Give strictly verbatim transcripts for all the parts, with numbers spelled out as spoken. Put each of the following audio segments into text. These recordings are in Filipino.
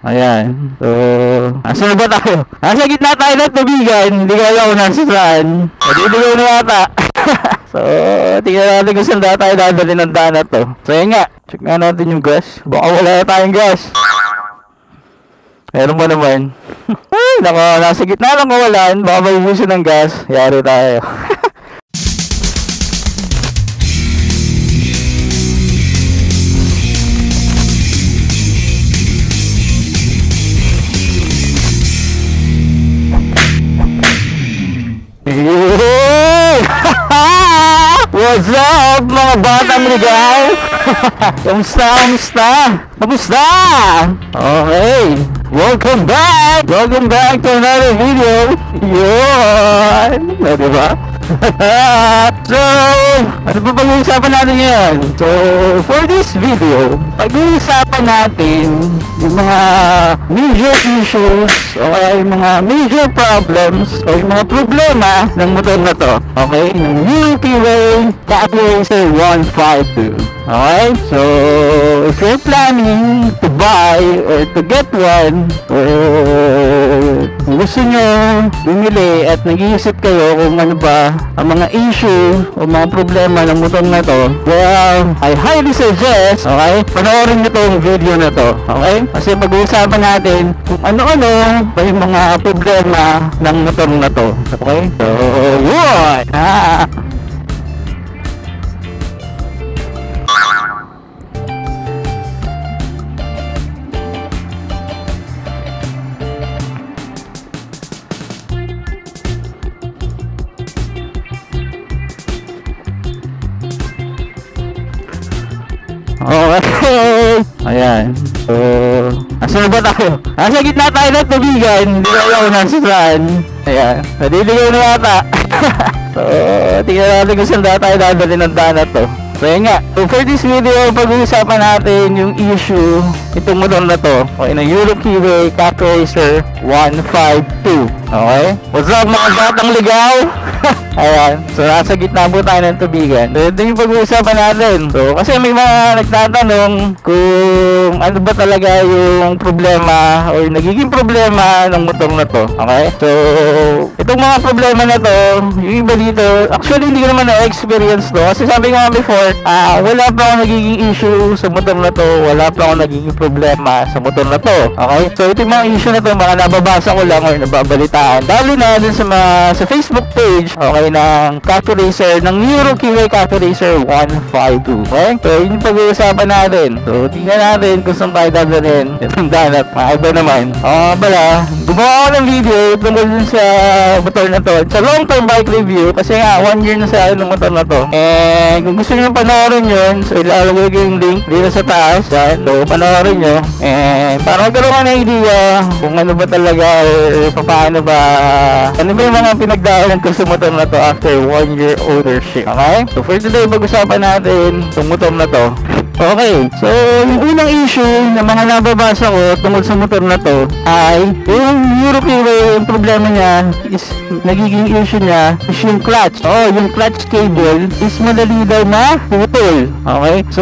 Ayan. So, asa ba tayo? Nasa gitna tayo ng tubigan. Hindi ko alam kung nasa saan. Hindi ko na yata. So, tingnan natin kung saan na tayo dadali ng daan na to. So, yun nga. Check nga natin yung gas. Baka wala tayong gas. Meron ba naman? Ay, naku, nasa gitna lang kawalan. Baka may busin ng gas. Yari tayo. What's up mga batang ligaw? Kamusta? Kamusta? Kamusta? Okay, welcome back! Welcome back to another video! Yun! Na diba? So, ano ba pag-uusapan natin yan? So, for this video, pag-uusapan natin yung mga major issues o kaya yung mga major problems o yung mga problema ng motor na to. Okay? Ng Euro Keeway Cafe Racer one fifty-two. Alright, so if you're planning to buy or to get one or gusto nyo bumili at nag-iisip kayo kung ano ba ang mga issue o mga problema ng motor na to, well, I highly suggest, okay, panoorin nyo itong video na to, okay? Kasi pag-uusapan natin kung ano-ano pa yung mga problema ng motor na to, okay? So, yun! Ah! Okay! Ayan. So, asa ba tayo? Nasa gitna tayo ng tubigan. Hindi ko alam kung nasa saan. Ayan. Nadiligaw na yata. So, tingnan natin kung saan na tayo dadali ng daan na to. So, yun nga. So, for this video, pag-uusapan natin yung issue itong motor na to. Okay, ng Euro Keeway Cafe Racer one fifty-two. Okay? What's up mga batang ligaw? Ayan, so nasa gitna po tayo ng tubigan. So ito yung pag-uusapan natin. So kasi may mga nagtatanong kung ano ba talaga yung problema o yung nagiging problema ng motor na to. Okay? So itong mga problema na to, yung iba dito, actually hindi ko naman na-experience to. Kasi sabi nga before, ah, wala pa akong nagiging issue sa motor na to. Wala pa akong nagiging problema sa motor na to. Okay? So ito yung mga issue na to, mga nababasa ko lang or nababalitaan. Dali na din sa, mga, sa Facebook page, okay? Ng Cafe Racer, ng Euro Keeway Cafe Racer one fifty-two. Okay? So, yun yung pag-uusapan natin. So, tingnan natin kung saan tayo dadalhin. Itong danat, maaiba naman. O, bala, gumawa ko ng video tungkol dun sa motor na to. Sa long-term bike review, kasi nga, one year na sa akin ng motor na to. And, kung gusto nyo panoorin yun, so, ilalagay ko yung link dito sa taas. Yan. So, panoorin nyo. And, para magkaroon ka ng idea kung ano ba talaga, or paano ba, ano ba yung mga pinagdaanan ko sa motor na to after one year ownership. Okay? So for today, pag-usapan natin itong motor na to. Okay, so yung unang issue na mga nababasa ko tungkol sa motor na to ay yung Euro Keeway, yung problema niya is nagiging issue niya is yung clutch. Oh, yung clutch cable is madali daw na putol. Okay, so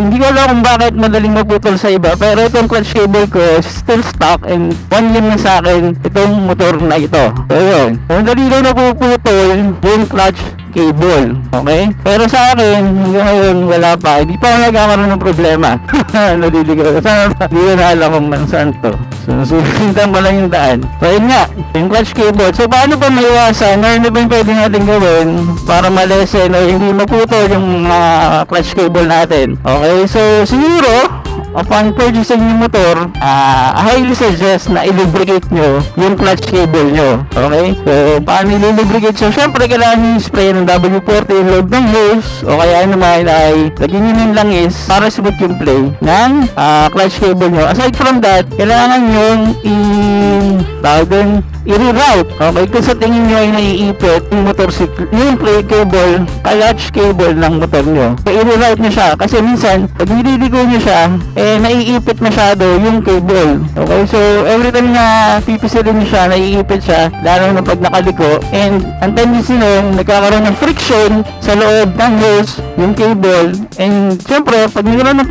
hindi ko alam kung bakit madaling maputol sa iba, pero itong clutch cable ko is still stuck and one year na sa akin itong motor na ito. So yun, madali daw na puputol yung clutch cable. Okay? Pero sa akin, ngayon, wala pa. Hindi pa ako nagkakaroon ng problema. Naliligaw ko. Sana pa. Hindi ko na alam kung saan to. So, nasusuntan mo lang yung daan. So, yun nga. Yung clutch cable. So, paano pa maiwasan? Ngayon na ba yung pwede natin gawin para malesen o hindi maputol yung uh, clutch cable natin? Okay? So, siguro, upon purchasing yung motor, uh, I highly suggest na i-lubricate nyo yung clutch cable nyo. Okay? So, paano i-lubricate? So, syempre, kailangan nyo yung spray ng W forty yung load ng hose, o kaya naman ay lagyan nyo ng langis para sabot yung play ng uh, clutch cable nyo. Aside from that, kailangan nyo i-tawag i-reroute. Okay? Kung sa tingin nyo ay naiipit yung motorcycle, yung play cable, clutch cable ng motor nyo. So, i-reroute nyo siya. Kasi minsan, pag nililigo nyo siya, eh, naiipit masyado yung cable. Okay, so every time na pipisilin nyo siya, naiipit siya, lalo na pag nakaliko, and ang tendency nun, nagkakaroon ng friction sa loob ng hose, yung cable, and syempre, pag nagkaroon ng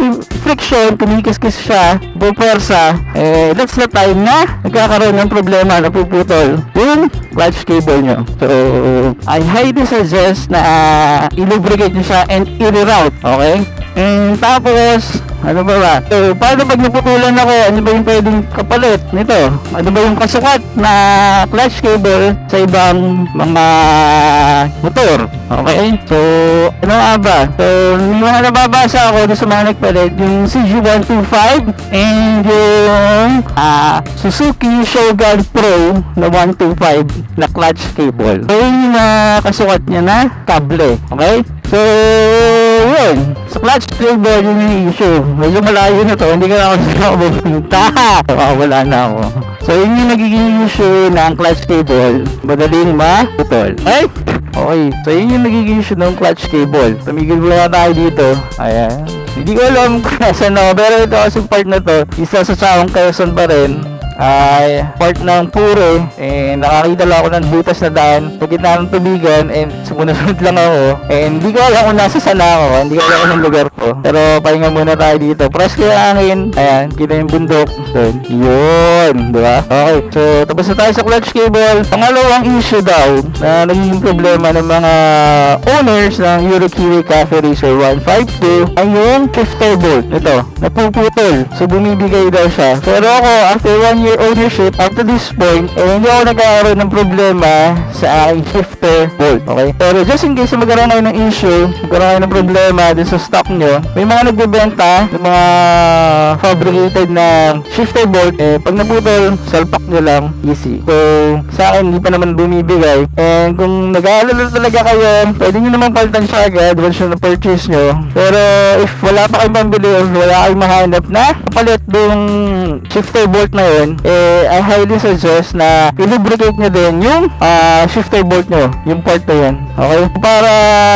friction, kumikis-kis siya, buporsa, eh, that's the time na nagkakaroon ng problema, napuputol yung clutch cable nyo. So, I highly suggest na uh, ilubricate nyo siya and i-reroute, okay? And tapos, ano ba ba? So, paano pag naputulan ako, ano ba yung pwedeng kapalit nito? Ano ba yung kasukat na clutch cable sa ibang mga motor? Okay? So, ano nga ba? So, mga nababasa ako sa mga nagpalit, yung C G one twenty-five and yung uh, Suzuki Showguard Pro na one twenty-five na clutch cable. So, yung uh, kasukat niya na kable. Okay? So, yun, sa clutch cable yun yung issue. Medyo malayo na to, hindi ka na ako nakapunta. Wala na ako. So yun yung nagiging issue ng clutch cable, madaling maputol. Okay? Okay, so yun yung nagiging issue ng clutch cable. Tumigil muna tayo dito. Ayan, hindi ko alam kung nasan ako, pero ito kasi part na to, isa sa saong Quezon pa rin ay part ng Pure. Eh, nakakita lang ako ng butas na daan sa gitna ng tubigan, and sumunod lang ako, and hindi ko alam kung nasa sana ako, hindi ko alam kung lugar ko, pero pahinga muna tayo dito. Press ko yung angin, ayan, kita yung bundok. So, yun, diba? Okay, so tapos na tayo sa clutch cable. Pangalawang issue daw na naging problema ng mga owners ng Euro Keeway Cafe Racer one fifty-two ay yung shifter bolt. Ito, napuputol, so bumibigay daw siya. Pero ako, after one year ownership, up to this point, eh, hindi ako nagkakaroon ng problema sa aking shifter bolt, okay? Pero just in case magkaroon kayo ng issue, magkaroon kayo ng problema din sa stock nyo, may mga nagbibenta ng mga fabricated na shifter bolt, eh, pag naputol, salpak nyo lang, easy. So, sa akin, hindi pa naman bumibigay. And kung nag-aalala talaga kayo, pwede nyo naman palitan siya agad once yun na-purchase nyo. Pero if wala pa kayong pambili, wala kayong mahanap na kapalit yung shifter bolt na yun, eh, I highly suggest na i-lubricate nyo din yung uh, shifter bolt nyo, yung part na yun, okay? Para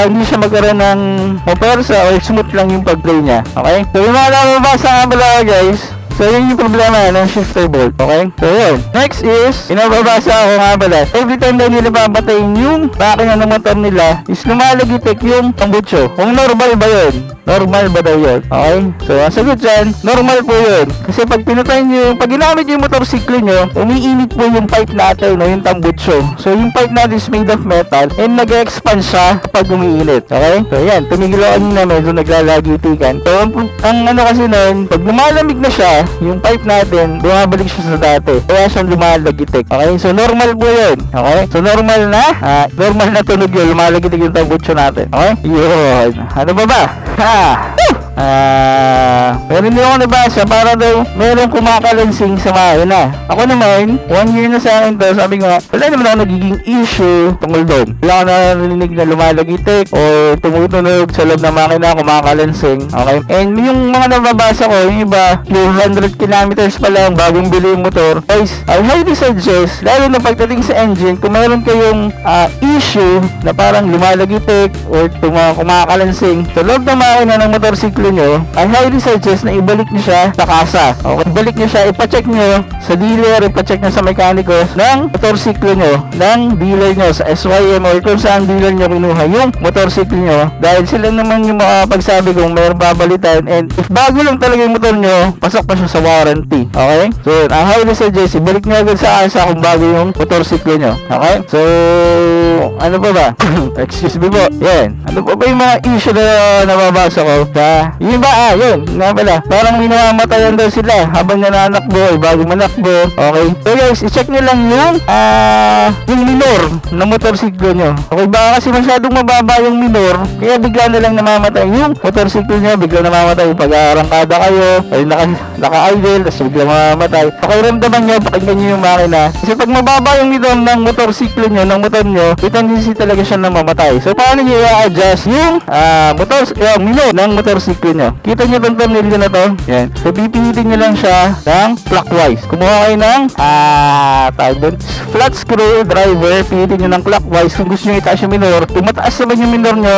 hindi siya magkaroon ng opersa or smooth lang yung pag-play nya, okay? So yung mga nababasa nga pala, guys, so yun yung problema ng shifter bolt, okay? So yun, next is inababasa ako nga pala, every time na nila papatayin yung makina ng motor nila is lumalagitik yung tambutso. Kung normal ba yun? Normal ba daw yun? Okay? So, ang sagot dyan, normal po yun. Kasi pag pinatay nyo, pag ginamit yung motorsiklo nyo, umiinit po yung pipe natin, no? Yung tambutso. So, yung pipe natin is made of metal and nag-expand siya kapag umiinit. Okay? So, yan. Tumigil ako na medyo naglalagitikan. So, ang, ang ano kasi nun, pag lumalamig na siya, yung pipe natin, bumabalik siya sa dati. Kaya siyang lumalagitik. Okay? So, normal po yun. Okay? So, normal na? Ah, normal na tunog yun. Lumalagitik yung tambutso natin. Okay? Yun. Ano ba ba? Ah, uh, pero hindi ako nabasa, para daw meron kumakalansing sa mahina. Ako naman, one year na sa akin to, sabi nga, wala naman ako nagiging issue tungkol doon. Wala ako narinig na lumalagitik o tumutunog sa loob ng makina, kumakalansing. Okay? And yung mga nababasa ko, yung iba, two hundred kilometers pa lang bagong bili yung motor. Guys, I highly suggest, lalo na pagdating sa engine, kung meron kayong uh, issue na parang lumalagitik o kumakalansing sa loob ng makina na ng motorsiklo nyo, I highly suggest na ibalik nyo siya sa kasa. Okay, ibalik nyo siya, ipacheck nyo sa dealer, ipacheck nyo sa mekaniko ng motorsiklo nyo, ng dealer nyo sa S Y M or kung saan dealer nyo kinuha yung motorsiklo nyo, dahil sila naman yung makapagsabi kung mayroon babalitan. And if bago lang talaga yung motor nyo, pasok pa siya sa warranty. Okay? So, I highly suggest, ibalik nyo agad sa kasa kung bago yung motorsiklo nyo. Okay? So, ano pa ba? Excuse me po. Yan. Ano pa ba yung mga issue na nababasa ko? Ba? Yun ba? Ah, yun. Nga pala. Parang minamatayan daw sila habang nananakbo, bago manakbo. Okay. So guys, i-check nyo lang yung ah, uh, yung minor na motorsiklo nyo. Okay, baka kasi masyadong mababa yung minor, kaya bigla na lang namamatay yung motorsiklo nyo. Bigla namamatay. Pag-aarangkada kayo, ay naka-idle, naka tapos bigla mamamatay. Pakiramdaman nyo, pakinggan nyo yung makina. Kasi pag mababa yung minor ng motorsiklo nyo, ng motor nyo, tendency talaga siya na mamatay. So, paano nyo i-adjust yung uh, motor, yung minor ng motorsiklo nyo? Kita nyo itong thumbnail nyo na to? Yan. So, pipihitin nyo lang siya ng clockwise. Kumuha kayo ng ah, uh, flat screw driver, pihitin nyo ng clockwise. Kung gusto nyo itaas yung minor, kung mataas naman yung minor nyo,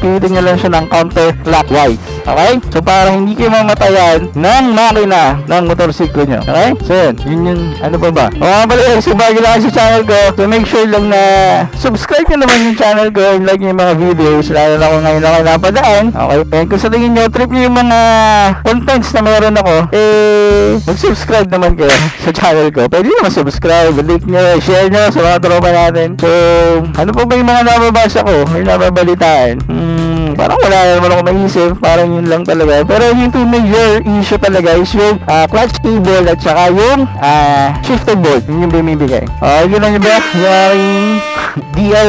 pihitin nyo lang siya ng counter clockwise. Okay? So, para hindi kayo mamatayan ng makina ng motorsiklo nyo. Okay? So, yun. Yun yun. Ano pa ba? Mga pala, so, bago lang sa channel ko, so, make sure lang na subscribe na naman yung channel ko and like yung mga videos. Lalo na kung ngayon ako napadaan. Okay? And kung sa tingin nyo, trip nyo yung mga contents na meron ako, eh, mag-subscribe naman kayo sa channel ko. Pwede naman subscribe, like nyo, share nyo sa mga tropa natin. So, ano po ba yung mga nababasa ko? May nababalitaan? Hmm, parang wala naman ako maisip. Parang yun lang talaga. Pero yung two major issue talaga is yung uh, clutch cable at saka yung uh, shifter bolt. Yun yung bimibigay. Okay, yun lang yung back. D I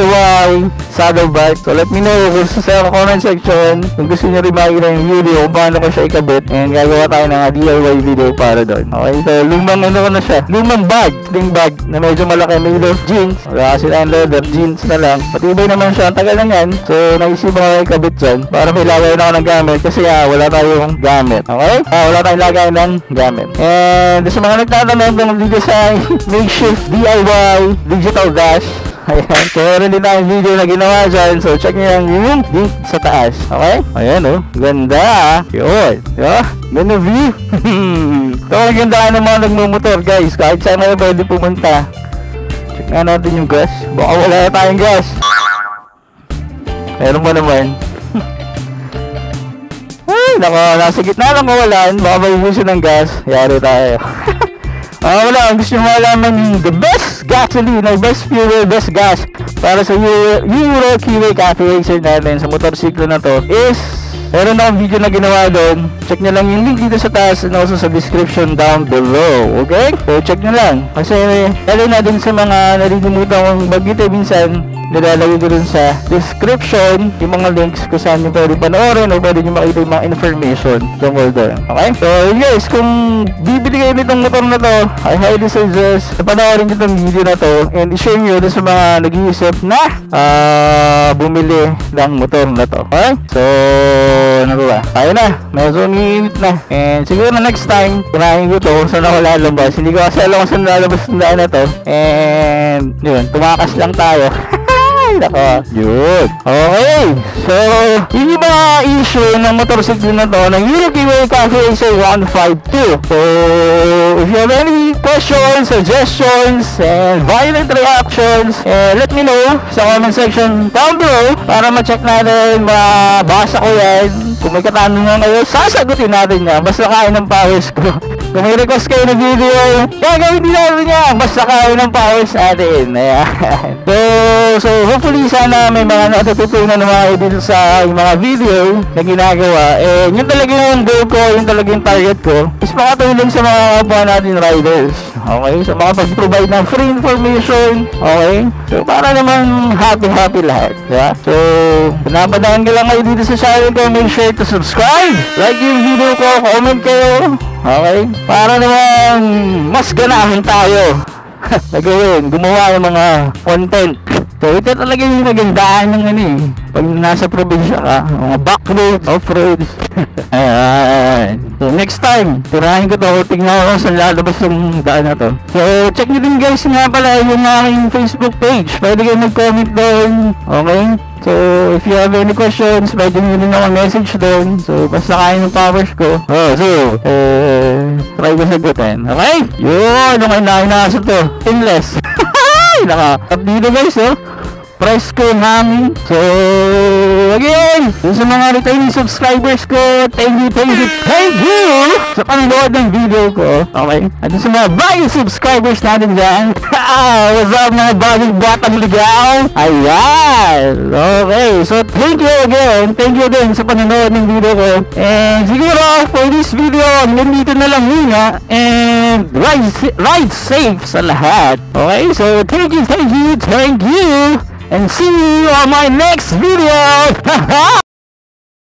Y saddle bike. So let me know gusto sa comment section kung gusto nyo rin makikita yung video kung paano ko siya ikabit, and gagawa tayo ng D I Y video para doon. Okay, so lumang ano ko na siya, lumang bag, sling bag na medyo malaki, may love jeans, wala kasi lang leather jeans na lang, patibay naman siya, ang tagal na yan. So naisip ko na ikabit dyan para may lagay na ako ng gamit kasi ah, wala tayong gamit. Okay, ah, wala tayong lagay ng gamit. And sa mga nagtatanong kung design makeshift D I Y digital dash, ayan, so meron din tayong video na ginawa dyan. So check nyo lang yung link sa taas. Okay? Ayan o, oh. Ganda. Yun, diba? Ganda view. Ito ang gandaan ng mga nagmumotor, guys. Kahit saan na pwede pumunta. Check nga natin yung gas. Baka wala tayong gas. Meron mo naman. Ay, nako, nasa gitna lang kawalan. Baka may buso ng gas. Yari tayo. Ah, wala, gusto nyo malaman the best gasoline, best fuel, best gas para sa Euro Keeway Cafe Racer natin sa motorsiklo na to is meron akong video na ginawa doon. Check nyo lang yung link dito sa taas and also sa description down below. Okay? So check nyo lang kasi lalo na din sa mga narilimutan kong bagito minsan, nilalagay ko dun sa description yung mga links kung saan nyo pwede panoorin o pwede nyo makita yung mga information tungkol doon. Okay? So guys, kung bibili kayo nitong motor na to, I highly suggest panoorin nyo itong video na to and i-share nyo dun sa mga nag-iisip na uh, bumili ng motor na to. Okay? So ano ba? Tayo na, medyo nginit na, and siguro na next time kunahin ko to saan ako lalabas. Hindi ko kasi alam kung saan lalabas ng daan na to, and yun, tumakas lang tayo. Naka, yun. Okay, so yun yung mga issue ng motorcycle na to ng Euro Keeway Cafe Racer one five two. So if you have any questions, suggestions, and violent reactions, eh, let me know sa comment section down below para ma-check natin, mabasa ko yan. Kung may katanungan kayo, sasagutin natin yan. Basta kain ng pawis ko. Kung may request kayo ng video, gagawin din natin yan. Basta kain ng pawis natin. Ayan. So, so hopefully sana may mga natututunan ng mga dito sa yung mga video na ginagawa. Eh, yun talaga yung goal ko, yun talaga yung target ko is makatulong sa mga kapwa natin riders. Okay, so makapag-provide ng free information. Okay, so para naman happy-happy lahat, yeah? So pinapadaan ka lang kayo dito sa channel ko, make sure to subscribe, like yung video ko, comment kayo. Okay, para naman mas ganahan tayo nagawin, gumawa ng mga content. So ito talaga yung nagandaan ng ano eh, pag nasa probinsya ka, mga backroad, offroad. Ayan. So next time, tirahin ko to, tingnan ko saan lalabas ng daan na to. So check nyo din guys nga pala yung aking Facebook page, pwede kayo mag-comment doon. Okay? So if you have any questions, pwede nyo din ako message doon. So basta kayo ng powers ko. Oh, so eh, try ko sagutin. Okay? Yun, yung kainahinasa to, endless. Naka-up dito guys, oh. Price ko namin. So again, dun sa mga returning subscribers ko, thank you, thank you, thank you sa panonood ng video ko. Okay, at dun sa mga bagong subscribers natin dyan. What's up mga bagong batang ligaw. Ayan. Okay, so thank you again. Thank you din sa panonood ng video ko. And siguro for this video, nandito na lang muna. And ride, ride safe sa lahat. Okay, so thank you, thank you, thank you, and see you on my next video.